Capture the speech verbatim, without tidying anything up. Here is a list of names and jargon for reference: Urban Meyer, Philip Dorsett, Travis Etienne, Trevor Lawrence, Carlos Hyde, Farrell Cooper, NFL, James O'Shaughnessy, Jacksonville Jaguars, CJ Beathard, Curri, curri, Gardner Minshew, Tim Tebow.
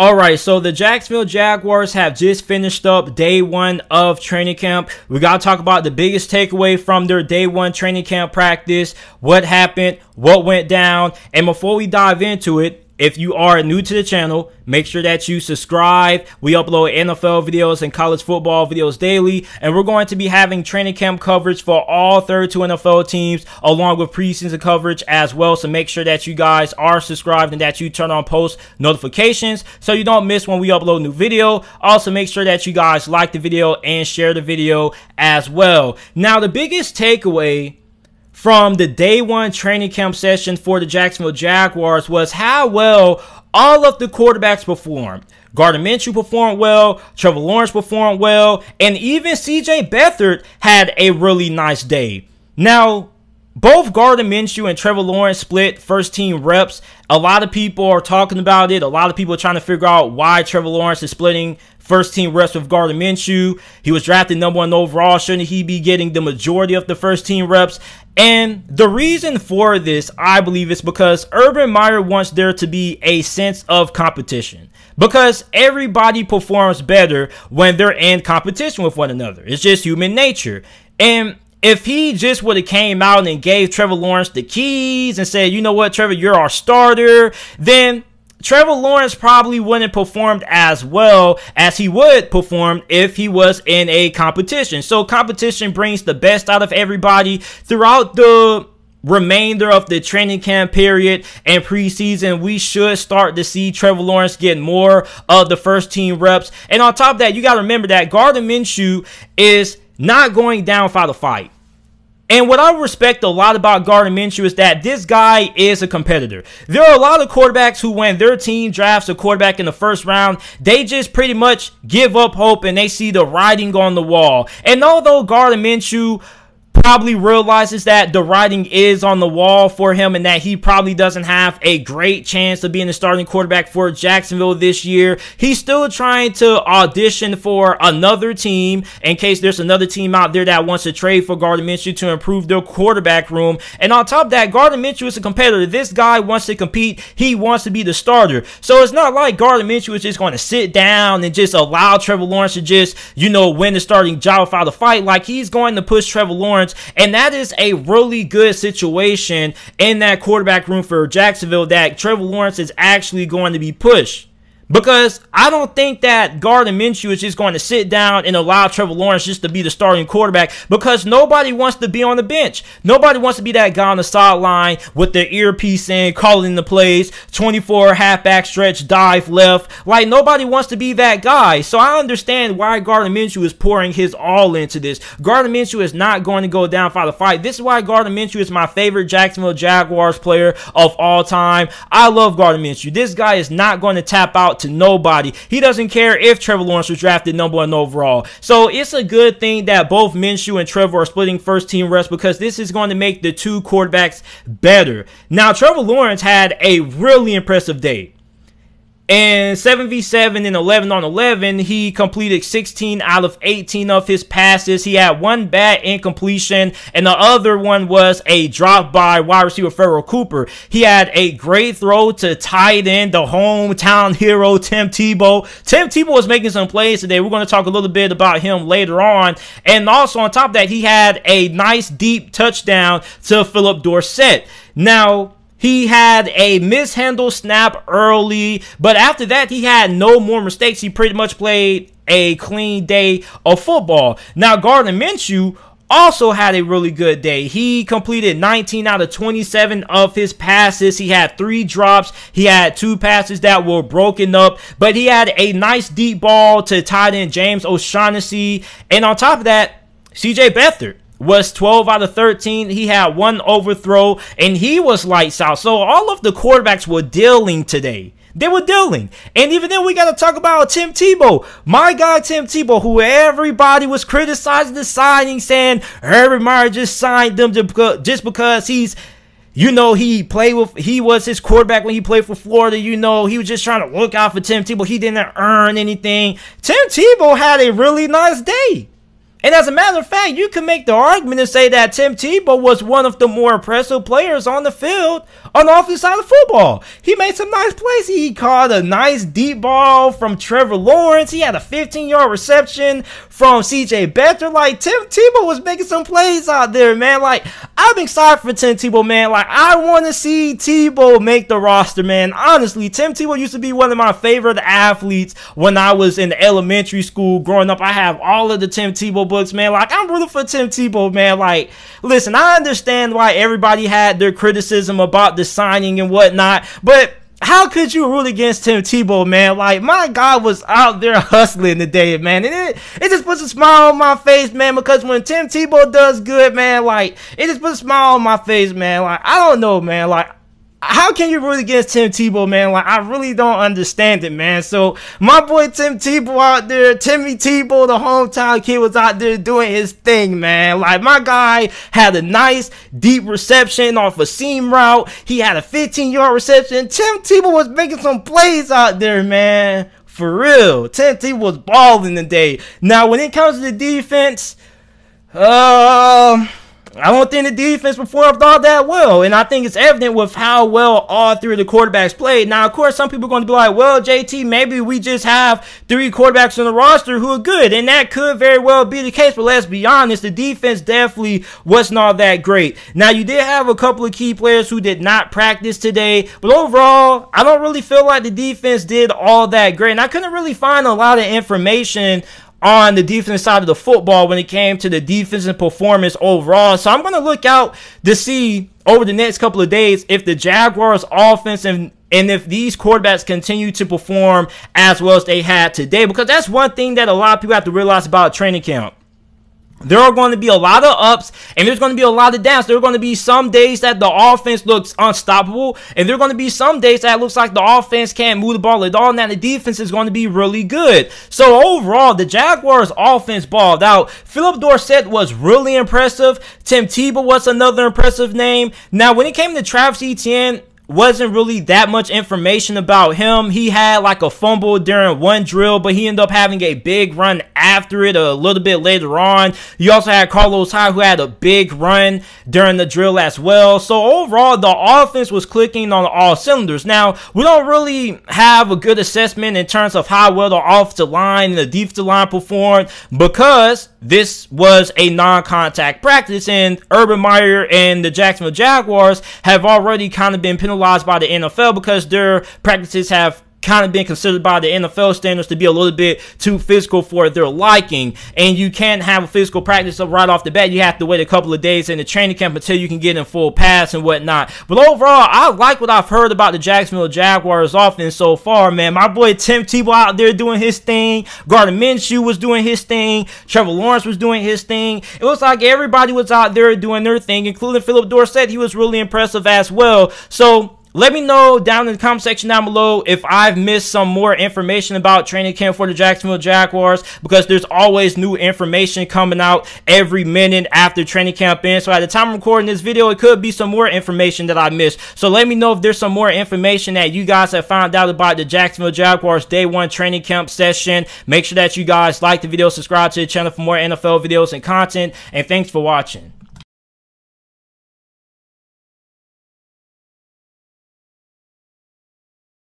All right, so the Jacksonville Jaguars have just finished up day one of training camp. We got to talk about the biggest takeaway from their day one training camp practice, what happened, what went down. And before we dive into it, if you are new to the channel, make sure that you subscribe. We upload N F L videos and college football videos daily, and we're going to be having training camp coverage for all thirty-two N F L teams along with preseason coverage as well. So make sure that you guys are subscribed and that you turn on post notifications so you don't miss when we upload a new video. Also, make sure that you guys like the video and share the video as well. Now, the biggest takeaway from the day one training camp session for the Jacksonville Jaguars was how well all of the quarterbacks performed. Gardner Minshew performed well, Trevor Lawrence performed well, and even C J Beathard had a really nice day. Now, both Gardner Minshew and Trevor Lawrence split first team reps. A lot of people are talking about it. A lot of people are trying to figure out why Trevor Lawrence is splitting first team reps with Gardner Minshew. He was drafted number one overall. Shouldn't he be getting the majority of the first team reps? And the reason for this, I believe, is because Urban Meyer wants there to be a sense of competition, because everybody performs better when they're in competition with one another. It's just human nature. And if he just would have came out and gave Trevor Lawrence the keys and said, you know what, Trevor, you're our starter, then Trevor Lawrence probably wouldn't performed as well as he would perform if he was in a competition. So competition brings the best out of everybody throughout the remainder of the training camp period and preseason. We should start to see Trevor Lawrence get more of the first team reps. And on top of that, you got to remember that Gardner Minshew is not going down without a fight. And what I respect a lot about Gardner Minshew is that this guy is a competitor. There are a lot of quarterbacks who, when their team drafts a quarterback in the first round, they just pretty much give up hope and they see the writing on the wall. And although Gardner Minshew probably realizes that the writing is on the wall for him and that he probably doesn't have a great chance of being the starting quarterback for Jacksonville this year, he's still trying to audition for another team in case there's another team out there that wants to trade for Gardner Minshew to improve their quarterback room. And on top of that, Gardner Minshew is a competitor. This guy wants to compete. He wants to be the starter. So it's not like Gardner Minshew is just going to sit down and just allow Trevor Lawrence to just, you know, win the starting job without a fight. Like, he's going to push Trevor Lawrence. And that is a really good situation in that quarterback room for Jacksonville, that Trevor Lawrence is actually going to be pushed. Because I don't think that Gardner Minshew is just going to sit down and allow Trevor Lawrence just to be the starting quarterback, because nobody wants to be on the bench. Nobody wants to be that guy on the sideline with their earpiece in, calling the plays, twenty-four, halfback stretch, dive left. Like, nobody wants to be that guy. So I understand why Gardner Minshew is pouring his all into this. Gardner Minshew is not going to go down for the fight. This is why Gardner Minshew is my favorite Jacksonville Jaguars player of all time. I love Gardner Minshew. This guy is not going to tap out to nobody. He doesn't care if Trevor Lawrence was drafted number one overall. So it's a good thing that both Minshew and Trevor are splitting first team reps, because this is going to make the two quarterbacks better. Now, Trevor Lawrence had a really impressive day. And seven v seven and eleven on eleven, he completed sixteen out of eighteen of his passes. He had one bad incompletion, and the other one was a drop by wide receiver Farrell Cooper. He had a great throw to tight end, the hometown hero, Tim Tebow. Tim Tebow was making some plays today. We're going to talk a little bit about him later on. And also on top of that, he had a nice deep touchdown to Philip Dorsett. Now, he had a mishandled snap early, but after that, he had no more mistakes. He pretty much played a clean day of football. Now, Gardner Minshew also had a really good day. He completed nineteen out of twenty-seven of his passes. He had three drops. He had two passes that were broken up, but he had a nice deep ball to tight end James O'Shaughnessy. And on top of that, C J Beathard was twelve out of thirteen. He had one overthrow, and he was lights out. So all of the quarterbacks were dealing today. They were dealing. And even then, we got to talk about Tim Tebow. My guy, Tim Tebow, who everybody was criticizing the signing, saying Urban Meyer just signed them just because he's, you know, he played with, he was his quarterback when he played for Florida. You know, he was just trying to look out for Tim Tebow. He didn't earn anything. Tim Tebow had a really nice day. And as a matter of fact, you can make the argument and say that Tim Tebow was one of the more impressive players on the field on the offensive side of football. He made some nice plays. He caught a nice deep ball from Trevor Lawrence. He had a fifteen-yard reception from C J Beathard. Like, Tim Tebow was making some plays out there, man. Like, I'm excited for Tim Tebow, man. Like, I want to see Tebow make the roster, man. Honestly, Tim Tebow used to be one of my favorite athletes when I was in elementary school growing up. I have all of the Tim Tebow books, man. Like, I'm rooting for Tim Tebow, man. Like, listen, I understand why everybody had their criticism about the signing and whatnot, but how could you root against Tim Tebow, man? Like, my guy was out there hustling today, man. And it, it just puts a smile on my face, man, because when Tim Tebow does good, man, like, it just puts a smile on my face, man. Like, I don't know, man. Like, how can you root against Tim Tebow, man? Like, I really don't understand it, man. So, my boy Tim Tebow out there, Timmy Tebow, the hometown kid, was out there doing his thing, man. Like, my guy had a nice, deep reception off a seam route. He had a fifteen-yard reception. Tim Tebow was making some plays out there, man. For real. Tim Tebow was balling today. Now, when it comes to the defense, um... Uh, I don't think the defense performed all that well, and I think it's evident with how well all three of the quarterbacks played. Now, of course, some people are going to be like, well, J T, maybe we just have three quarterbacks on the roster who are good, and that could very well be the case, but let's be honest, the defense definitely wasn't all that great. Now, you did have a couple of key players who did not practice today, but overall, I don't really feel like the defense did all that great, and I couldn't really find a lot of information on the defensive side of the football when it came to the defensive performance overall. So I'm going to look out to see over the next couple of days if the Jaguars offense and, and if these quarterbacks continue to perform as well as they had today. Because that's one thing that a lot of people have to realize about training camp. There are going to be a lot of ups, and there's going to be a lot of downs. There are going to be some days that the offense looks unstoppable, and there are going to be some days that it looks like the offense can't move the ball at all, and that the defense is going to be really good. So overall, the Jaguars' offense balled out. Philip Dorsett was really impressive. Tim Tebow was another impressive name. Now, when it came to Travis Etienne, wasn't really that much information about him. He had like a fumble during one drill, but he ended up having a big run after it a little bit later on. You also had Carlos Hyde, who had a big run during the drill as well. So overall, the offense was clicking on all cylinders. Now, we don't really have a good assessment in terms of how well the offensive line and the defensive line performed, because this was a non-contact practice, and Urban Meyer and the Jacksonville Jaguars have already kind of been penalized by the N F L, because their practices have kind of been considered by the N F L standards to be a little bit too physical for their liking, and you can't have a physical practice right off the bat. You have to wait a couple of days in the training camp until you can get in full pass and whatnot. But overall, I like what I've heard about the Jacksonville Jaguars offense so far, man. My boy Tim Tebow out there doing his thing. Gardner Minshew was doing his thing. Trevor Lawrence was doing his thing. It looks like everybody was out there doing their thing, including Philip Dorsett. He was really impressive as well. So let me know down in the comment section down below if I've missed some more information about training camp for the Jacksonville Jaguars, because there's always new information coming out every minute after training camp ends. So at the time I'm recording this video, it could be some more information that I missed. So let me know if there's some more information that you guys have found out about the Jacksonville Jaguars day one training camp session. Make sure that you guys like the video, subscribe to the channel for more N F L videos and content, and thanks for watching.